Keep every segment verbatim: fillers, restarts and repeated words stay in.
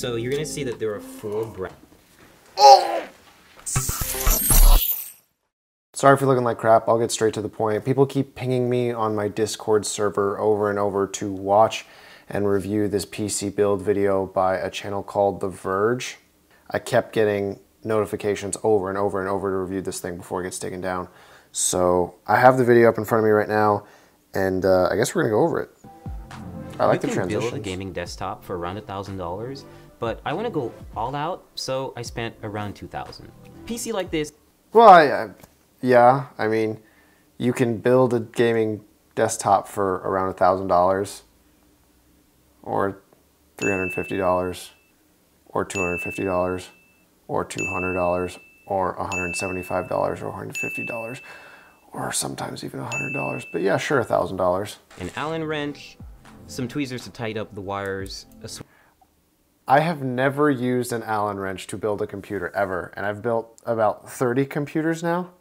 So you're gonna see that there are four bra- Oh! Sorry for looking like crap, I'll get straight to the point. People keep pinging me on my Discord server over and over to watch and review this P C build video by a channel called The Verge. I kept getting notifications over and over and over to review this thing before it gets taken down. So I have the video up in front of me right now, and uh, I guess we're gonna go over it. I like the transitions. You can build a gaming desktop for around a thousand dollars, but I wanna go all out, so I spent around two thousand. P C like this. Well, I, I Yeah, I mean, you can build a gaming desktop for around a thousand dollars or three hundred fifty dollars or two hundred fifty dollars or two hundred dollars or one hundred seventy-five dollars or one hundred fifty dollars or sometimes even a hundred dollars. But yeah, sure, a thousand dollars. An Allen wrench, some tweezers to tighten up the wires. A I have never used an Allen wrench to build a computer ever, and I've built about thirty computers now.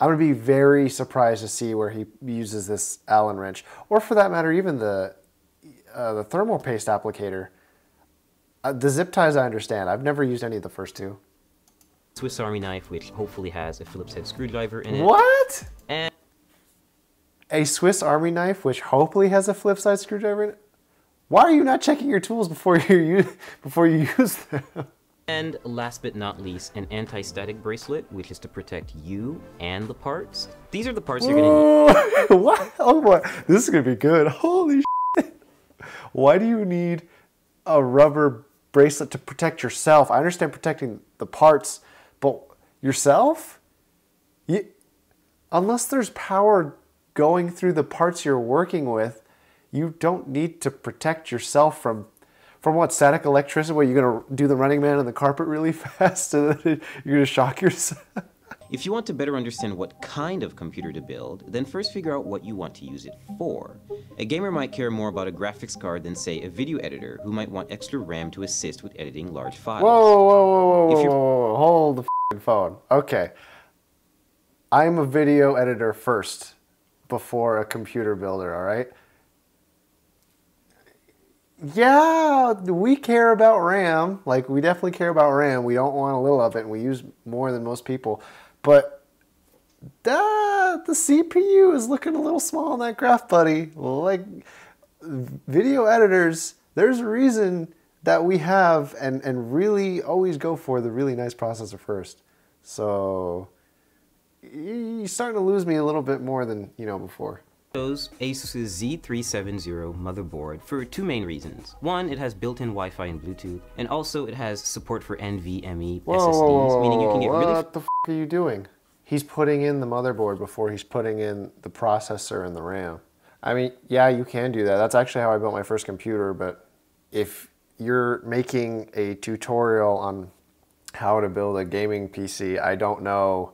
I would be very surprised to see where he uses this Allen wrench, or for that matter, even the uh, the thermal paste applicator. Uh, the zip ties, I understand. I've never used any of the first two. Swiss Army knife, which hopefully has a Phillips head screwdriver in it. What? And a Swiss Army knife, which hopefully has a Phillips head screwdriver in it. Why are you not checking your tools before you use before you use them? And last but not least, an anti-static bracelet, which is to protect you and the parts. These are the parts you're gonna need. What? Oh boy, this is gonna be good. Holy shit. Why do you need a rubber bracelet to protect yourself? I understand protecting the parts, but yourself? You, unless there's power going through the parts you're working with, you don't need to protect yourself from From what, static electricity? Where you're going to do the running man on the carpet really fast and you're going to shock yourself? If you want to better understand what kind of computer to build, then first figure out what you want to use it for. A gamer might care more about a graphics card than, say, a video editor who might want extra RAM to assist with editing large files. Whoa, whoa, whoa, whoa, whoa, whoa. Hold the f***ing phone. Okay. I'm a video editor first before a computer builder, all right? Yeah, we care about RAM. Like, we definitely care about RAM. We don't want a little of it, and we use more than most people. But uh, the C P U is looking a little small on that graph, buddy. Like, video editors, there's a reason that we have and, and really always go for the really nice processor first. So you're starting to lose me a little bit more than, you know, before. Chose Asus's Z three seven zero motherboard for two main reasons. One, it has built-in Wi-Fi and Bluetooth, and also it has support for NVMe whoa, S S Ds, whoa, meaning you can get what really- What the f are you doing? He's putting in the motherboard before he's putting in the processor and the RAM. I mean, yeah, you can do that. That's actually how I built my first computer, but if you're making a tutorial on how to build a gaming P C, I don't know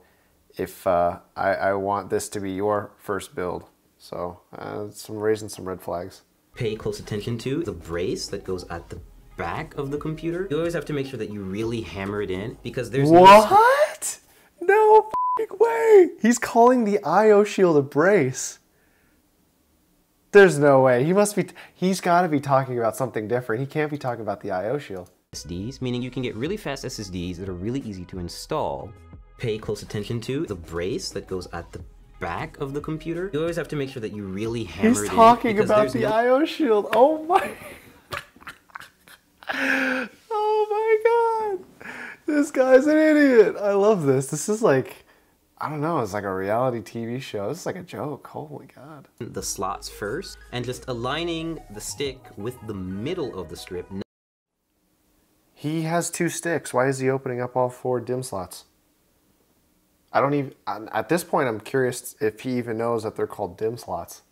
if uh, I, I want this to be your first build. So, uh, some raising some red flags. Pay close attention to the brace that goes at the back of the computer. You always have to make sure that you really hammer it in because there's what? No, no way! He's calling the I O shield a brace. There's no way. He must be. He's got to be talking about something different. He can't be talking about the I O shield. S S Ds, meaning you can get really fast S S Ds that are really easy to install. Pay close attention to the brace that goes at the back of the computer. You always have to make sure that you really hammer it in. He's talking about the I O shield. Oh my. Oh my god. This guy's an idiot. I love this. This is like, I don't know, it's like a reality T V show. This is like a joke. Holy god. The slots first and just aligning the stick with the middle of the strip. He has two sticks. Why is he opening up all four DIMM slots? I don't even, at this point, I'm curious if he even knows that they're called DIMM slots.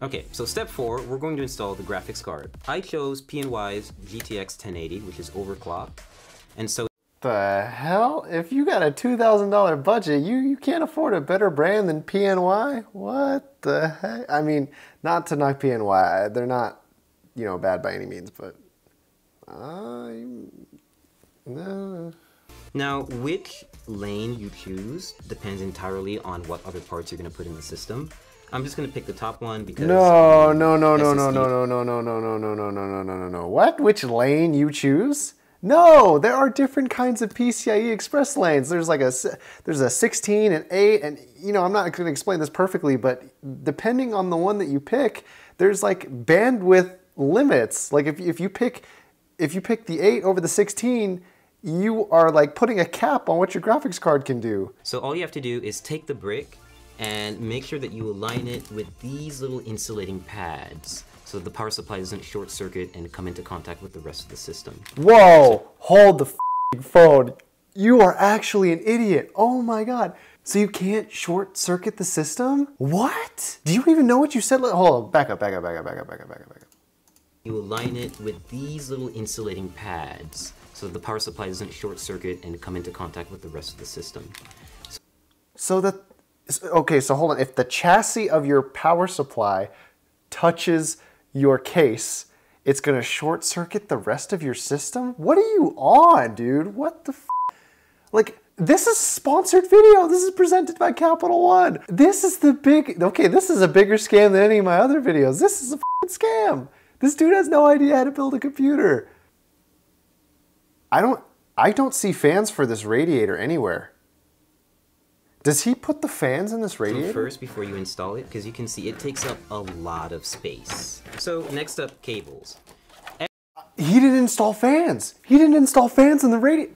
Okay, so step four, we're going to install the graphics card. I chose P N Y's G T X ten eighty, which is overclocked, and so... The hell? If you got a two thousand dollar budget, you, you can't afford a better brand than P N Y? What the heck? I mean, not to knock P N Y, they're not, you know, bad by any means, but... I... No... Now, which lane you choose depends entirely on what other parts you're going to put in the system. I'm just gonna pick the top one because no, no, no, no, no, no, no, no, no, no, no, no, no, no, no, no, no, no. What? Which lane you choose? No, there are different kinds of PCIe Express lanes. There's like a, there's a sixteen and eight, and you know, I'm not going to explain this perfectly, but depending on the one that you pick, there's like bandwidth limits. Like if if you pick, if you pick the eight over the sixteen, you are like putting a cap on what your graphics card can do. So all you have to do is take the brick and make sure that you align it with these little insulating pads, so the power supply doesn't short circuit and come into contact with the rest of the system. Whoa, hold the f***ing phone. You are actually an idiot. Oh my God. So you can't short circuit the system? What? Do you even know what you said? Hold on, back up, back up, back up, back up, back up, back up, back up. You align it with these little insulating pads, so the power supply doesn't short circuit and come into contact with the rest of the system. So, so that, okay, so hold on. If the chassis of your power supply touches your case, it's gonna short circuit the rest of your system? What are you on, dude? What the f? Like, this is sponsored video. This is presented by Capital One. This is the big, okay, this is a bigger scam than any of my other videos. This is a f***ing scam. This dude has no idea how to build a computer. I don't, I don't see fans for this radiator anywhere. Does he put the fans in this radiator? First, before you install it, because you can see it takes up a lot of space. So next up, cables. He didn't install fans. He didn't install fans in the radiator.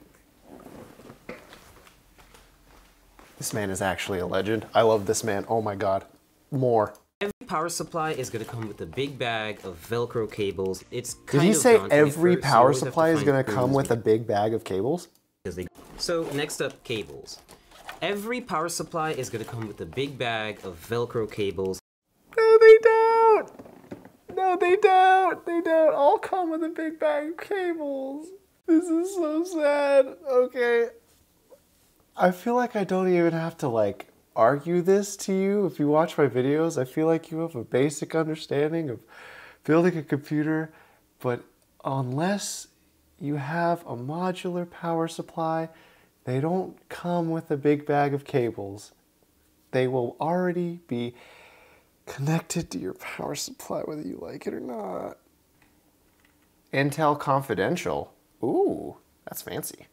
This man is actually a legend. I love this man. Oh my God, more. Every power supply is going to come with a big bag of Velcro cables. It's kind of— Did he say every power supply is going to come with a big bag of cables? So next up, cables. Every power supply is going to come with a big bag of Velcro cables. No, they don't! No, they don't! They don't all come with a big bag of cables. This is so sad. Okay. I feel like I don't even have to, like, argue this to you. If you watch my videos, I feel like you have a basic understanding of building a computer. But unless you have a modular power supply, they don't come with a big bag of cables. They will already be connected to your power supply, whether you like it or not. Intel Confidential. Ooh, that's fancy.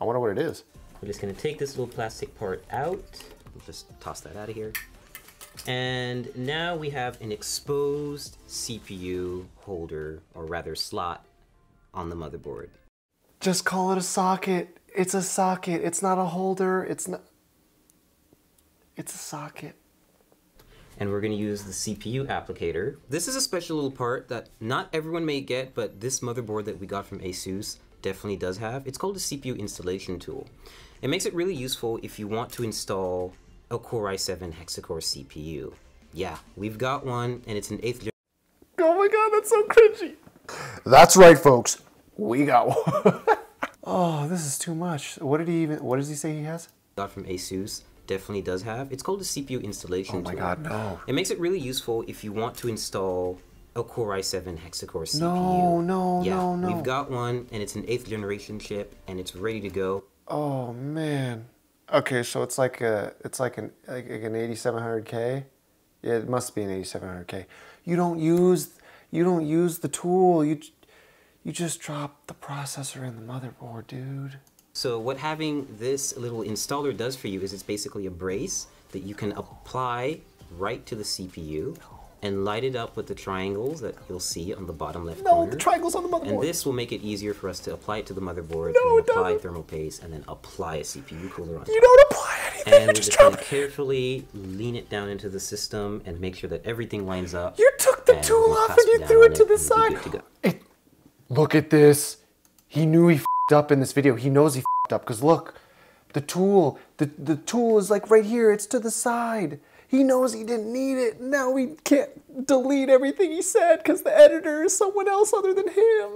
I wonder what it is. We're just gonna take this little plastic part out. We'll just toss that out of here. And now we have an exposed C P U holder, or rather slot, on the motherboard. Just call it a socket. It's a socket. It's not a holder. It's not. It's a socket. And we're going to use the C P U applicator. This is a special little part that not everyone may get, but this motherboard that we got from Asus definitely does have. It's called a C P U installation tool. It makes it really useful if you want to install a Core i seven hexacore C P U. Yeah, we've got one, and it's an eighth generation. Oh my God, that's so cringy. That's right, folks. We got one. Oh, this is too much. What did he even, what does he say he has? Got from Asus, definitely does have. It's called a C P U installation. Oh my tool. God, no. It makes it really useful if you want to install a Core i seven hexacore C P U. No, no, yeah, no, no. We've got one, and it's an eighth generation chip, and it's ready to go. Oh man. Okay, so it's like a, it's like an, like an eighty-seven hundred K. Yeah, it must be an eighty-seven hundred K. You don't use, you don't use the tool. You. You just drop the processor in the motherboard, dude. So what having this little installer does for you is it's basically a brace that you can apply right to the C P U and light it up with the triangles that you'll see on the bottom left no, corner. No, the triangles on the motherboard. And this will make it easier for us to apply it to the motherboard, no, and apply thermal paste, and then apply a C P U cooler on top. You don't apply anything. And we just, just gonna carefully lean it down into the system and make sure that everything lines up. You took the tool off and you threw it to the side. Look at this. He knew he f***ed up in this video. He knows he f***ed up because look, the tool, the, the tool is like right here. It's to the side. He knows he didn't need it. Now we can't delete everything he said because the editor is someone else other than him.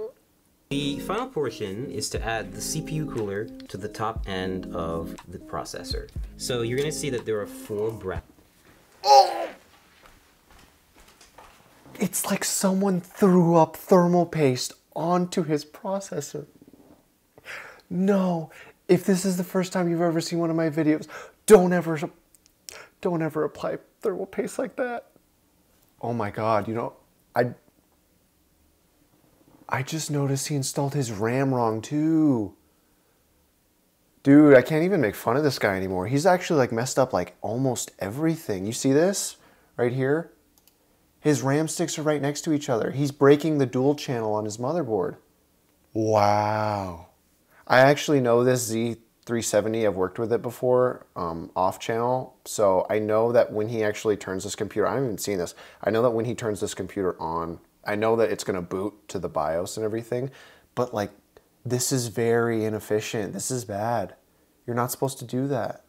The final portion is to add the C P U cooler to the top end of the processor. So you're going to see that there are four brackets. Oh! It's like someone threw up thermal paste onto his processor. No, if this is the first time you've ever seen one of my videos, don't ever, don't ever apply thermal paste like that. oh my God, you know, I, I just noticed he installed his RAM wrong too. Dude, I can't even make fun of this guy anymore. He's actually like messed up like almost everything. You see this right here? His RAM sticks are right next to each other. He's breaking the dual channel on his motherboard. Wow. I actually know this Z three seventy. I've worked with it before, um, off channel. So I know that when he actually turns this computer, I haven't even seen this. I know that when he turns this computer on, I know that it's gonna boot to the BIOS and everything, but like, this is very inefficient. This is bad. You're not supposed to do that.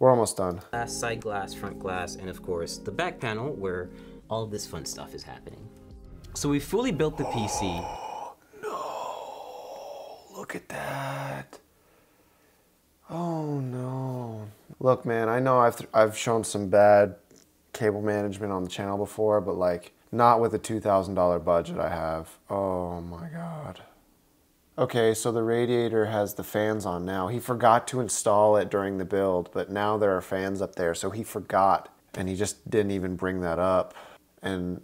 We're almost done. Last side glass, front glass, and of course the back panel where all of this fun stuff is happening. So we fully built the P C. Oh, no, look at that. Oh no. Look, man, I know I've, I've shown some bad cable management on the channel before, but like not with a two thousand dollar budget I have. Oh my God. Okay, so the radiator has the fans on now. He forgot to install it during the build, but now there are fans up there, so he forgot, and he just didn't even bring that up. And,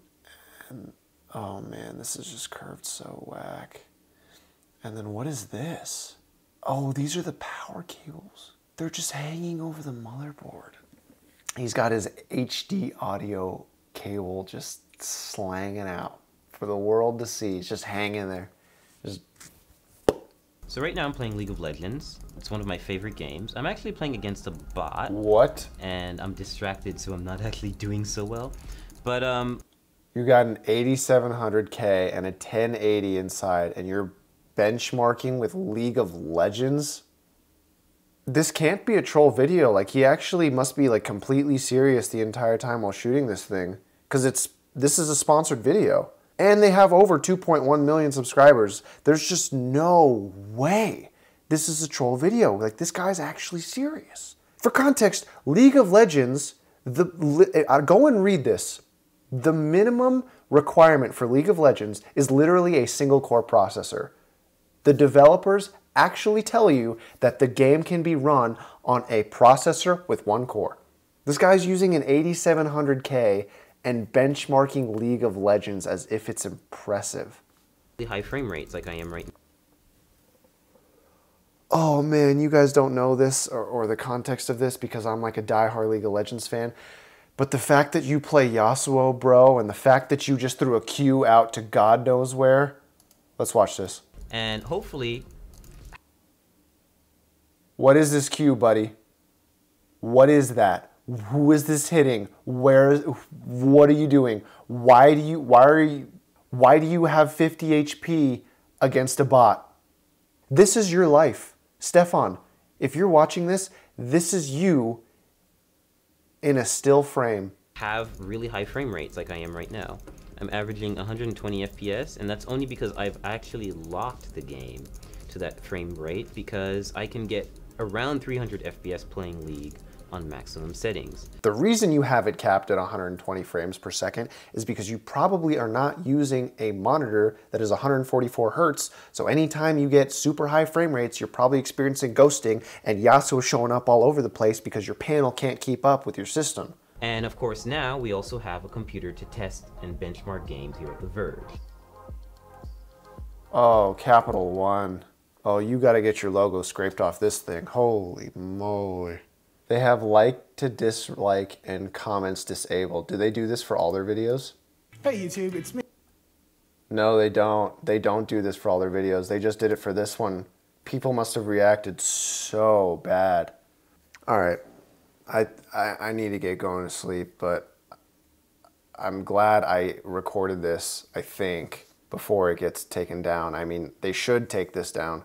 and oh man, this is just curved so whack. And then what is this? Oh, these are the power cables. They're just hanging over the motherboard. He's got his H D audio cable just slanging out for the world to see. It's just hanging there. Just So right now I'm playing League of Legends. It's one of my favorite games. I'm actually playing against a bot. What? And I'm distracted, so I'm not actually doing so well. But, um... you got an eighty-seven hundred K and a ten eighty inside, and you're benchmarking with League of Legends? This can't be a troll video. Like, he actually must be, like, completely serious the entire time while shooting this thing. Because it's... this is a sponsored video. And they have over two point one million subscribers. There's just no way this is a troll video. Like, this guy's actually serious. For context, League of Legends, the uh, go and read this. The minimum requirement for League of Legends is literally a single core processor. The developers actually tell you that the game can be run on a processor with one core. This guy's using an eighty-seven hundred K and benchmarking League of Legends as if it's impressive. The high frame rates like I am right now. Oh man, you guys don't know this or, or the context of this because I'm like a diehard League of Legends fan, but the fact that you play Yasuo, bro, and the fact that you just threw a Q out to God knows where. Let's watch this. And hopefully... what is this Q, buddy? What is that? Who is this hitting? Where? What are you doing? Why do you? Why are you? Why do you have fifty H P against a bot? This is your life, Stefan. If you're watching this, this is you in a still frame. Have really high frame rates like I am right now. I'm averaging one hundred twenty F P S, and that's only because I've actually locked the game to that frame rate because I can get around three hundred F P S playing League on maximum settings. The reason you have it capped at one hundred twenty frames per second is because you probably are not using a monitor that is one hundred forty-four hertz, so anytime you get super high frame rates, you're probably experiencing ghosting and Yasuo showing up all over the place because your panel can't keep up with your system. And of course now, we also have a computer to test and benchmark games here at The Verge. Oh, Capital One. Oh, you gotta get your logo scraped off this thing. Holy moly. They have like to dislike and comments disabled. Do they do this for all their videos? Hey YouTube, it's me. No, they don't. They don't do this for all their videos. They just did it for this one. People must have reacted so bad. All right, I, I, I need to get going to sleep, but I'm glad I recorded this, I think, before it gets taken down. I mean, they should take this down.